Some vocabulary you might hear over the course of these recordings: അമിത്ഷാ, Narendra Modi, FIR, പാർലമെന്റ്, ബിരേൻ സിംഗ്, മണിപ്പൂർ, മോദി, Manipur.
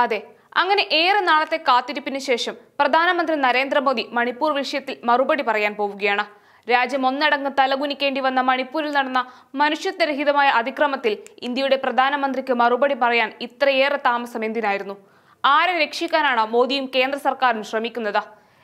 Ade Angane air and Narate Kati Pinishesham, Pradana Mantra Narendra Modi, Manipur Vishitil, Marubati Parayan Povgiana, Rajamona Danga Talabuni Kendi and the Manipuril Narna, Manishut Hidamaya Adikramatil, Indude Pradana Mantrika Marubati Parayan, Itrayer Tamasamindinirnu. Are Rekshikanana, Modium Kendra Sarkaran Shramikunada.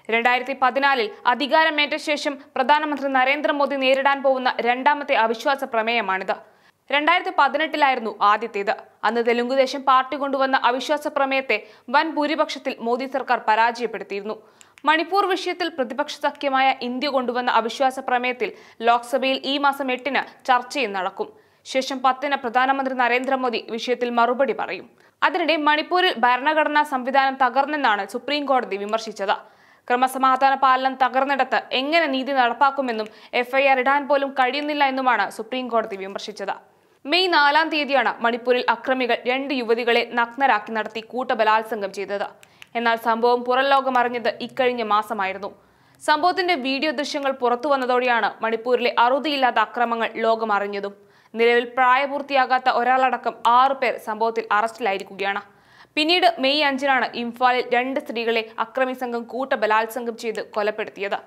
Rendireti Padinalil, Adigara Metashesham, Pradana Mantra Narendra Modi Neredan Povana, Rendamate Avishwasa Pramea Manada. Rendireti Padinatilarnu, Aditida, and the Telungu Deshan party Gonduvana Avishwasa Pramete, one Puribakshatil Modi Sarkar Paraji Petirnu. Manipur Vishitil Pratipakshakimaya, India Gonduvana Avishwasa Prametil, Lok Sabil E Masametina, Charchi Narakum. Shesham Patina Pradana Mantra Narendra Modi, Vishitil Marubadi Parayum. Adinade Manipuril Bharanaghana Samvidhanam Tagarnennanu Supreme Court Vimarshichathu. Kramasamathana Palanam Tagarnniddathu engane neethi nadappakumennu FIR idan polum kazhiyunnilla ennumanu Supreme Court Vimarshichathu. May 4-am തീയതിയാണ് മണിപ്പൂരിൽ അക്രമികൾ രണ്ട് യുവതികളെ നഗ്നരാക്കി നടത്തി കൂട്ടബലാത്സംഗം ചെയ്തത്. എന്നാൽ സംഭവം പുറംലോകം അറിഞ്ഞത് ഇക്കഴിഞ്ഞ മാസമായിരുന്നു. സംഭവത്തിന്റെ വീഡിയോ ദൃശ്യങ്ങൾ പുറത്തു വന്നതോടെയാണ് മണിപ്പൂരിലെ അറുതിയില്ലാത്ത അക്രമങ്ങൾ ലോകം അറിഞ്ഞതും. നിലവിൽ പ്രായപൂർത്തിയാകാത്ത ഒരാളടക്കം 6 പേർ സംഭവത്തിൽ അറസ്റ്റിലായിരിക്കുകയാണ്. പിന്നീട് മെയ് 5-നാണ് ഇംഫാലിൽ രണ്ട് സ്ത്രീകളെ അക്രമി സംഘം കൂട്ടബലാത്സംഗം ചെയ്ത് കൊലപ്പെടുത്തിയത്.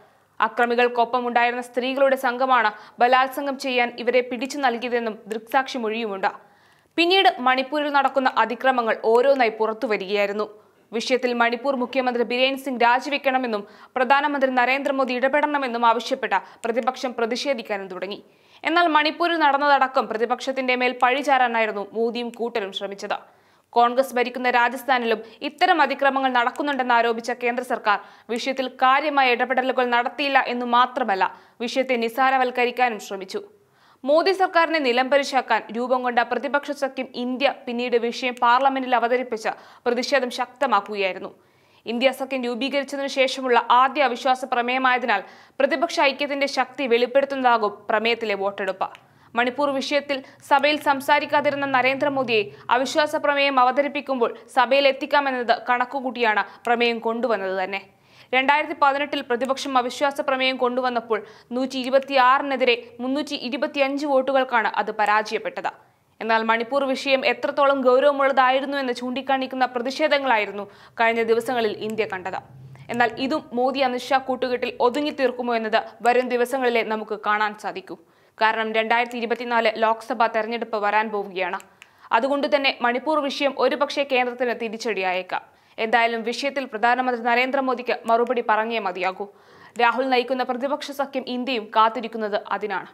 അക്രമികൾക്കൊപ്പം ഉണ്ടായിരുന്ന സ്ത്രീകളുടെ സംഘമാണ് ബലാത്സംഗം ചെയ്യാൻ ഇവരെ പിടിച്ചു നൽകിയതെന്നും ദൃക്സാക്ഷി മൊഴിയുമുണ്ട്. പിന്നീട് മണിപ്പൂരിൽ നടക്കുന്ന അതിക്രമങ്ങൾ ഓരോന്നായി പുറത്തുവരികയായിരുന്നു. വിഷയത്തിൽ മണിപ്പൂർ മുഖ്യമന്ത്രി ബിരേൻ സിംഗ് രാജിവെക്കണമെന്നും പ്രധാനമന്ത്രി നരേന്ദ്രമോദി ഇടപെടണമെന്നും ആവശ്യപ്പെട്ട പ്രതിപക്ഷം പ്രതിഷേധിക്കാനും തുടങ്ങി. എന്നാൽ മണിപ്പൂരിൽ നടന്നതടക്കം പ്രതിപക്ഷത്തിന്റെ മേൽ പഴിചാരാനായിരുന്നു മോദിയും കൂട്ടരും ശ്രമിച്ചത്. കോൺഗ്രസ് ഭരിക്കുന്ന രാജസ്ഥാനിലും ഇത്തരം അതിക്രമങ്ങൾ നടക്കുന്നുണ്ടെന്ന് ആരോപിച്ച കേന്ദ്ര സർക്കാർ വിഷയത്തിൽ കാര്യമായ ഇടപെടലുകൾ നടത്തിയില്ല എന്ന് മാത്രമല്ല വിഷയത്തെ നിസാരവൽക്കരിക്കാനും ശ്രമിച്ചു. മോദി സർക്കാരിനെ നിലംപരിശാക്കാൻ രൂപം കൊണ്ട പ്രതിപക്ഷ സഖ്യം ഇന്ത്യ പിന്നീട് വിഷയം പാർലമെന്റിൽ അവതരിപ്പിച്ച പ്രതിഷേധം ശക്തമാക്കുകയായിരുന്നു. ഇന്ത്യ സഖ്യം രൂപീകരിച്ചതിനു ശേഷമുള്ള ആദ്യ അവിശ്വാസ പ്രമേയമായതിനാൽ പ്രതിപക്ഷ ഐക്യത്തിന്റെ ശക്തി വെളിപ്പെടുത്തുന്നതാകും പ്രമേയത്തിലെ വോട്ടെടുപ്പ്. മണിപ്പൂർ വിഷയത്തിൽ സഭയിൽ സംസാരിക്കാതിരുന്ന നരേന്ദ്രമോദിയെ അവിശ്വാസ പ്രമേയം അവതരിപ്പിക്കുമ്പോൾ സഭയിൽ എത്തിക്കാമെന്നത് കണക്കുകൂട്ടിയാണ് പ്രമേയം കൊണ്ടുവന്നത് തന്നെ. 2018-ൽ പ്രതിപക്ഷം അവിശ്വാസ പ്രമേയം കൊണ്ടുവന്നപ്പോൾ 126-നെതിരെ 325 വോട്ടുകൾക്കാണ് അത് പരാജയപ്പെട്ടത്. എന്നാൽ മണിപ്പൂർ വിഷയം എത്രത്തോളം ഗൗരവമുള്ളതായിരുന്നു എന്ന് ചൂണ്ടിക്കാണിക്കുന്ന പ്രതിഷേധങ്ങളായിരുന്നു കഴിഞ്ഞ ദിവസങ്ങളിൽ ഇന്ത്യ കണ്ടത്. എന്നാൽ ഇതും മോദി അമിത്ഷാ കൂട്ടുകെട്ടിൽ ഒതുങ്ങി തീർക്കുമോ എന്നത് വരും ദിവസങ്ങളിലെ നമുക്ക് കാണാൻ സാധിക്കും. കാരണം 2024 ലോക്സഭാ തെരഞ്ഞെടുപ്പ് വരാൻ പോവുകയാണ്. അതുകൊണ്ട് തന്നെ മണിപ്പൂർ വിഷയം ഒരുപക്ഷെ കേന്ദ്രത്തിന് തിരിച്ചടിയായേക്കാം. എന്തായാലും വിഷയത്തിൽ പ്രധാനമന്ത്രി നരേന്ദ്രമോദിക്ക് മറുപടി പറഞ്ഞേ മതിയാകൂ. രാഹുൽ നയിക്കുന്ന പ്രതിപക്ഷ സഖ്യം ഇന്ത്യയും കാത്തിരിക്കുന്നത് അതിനാണ്.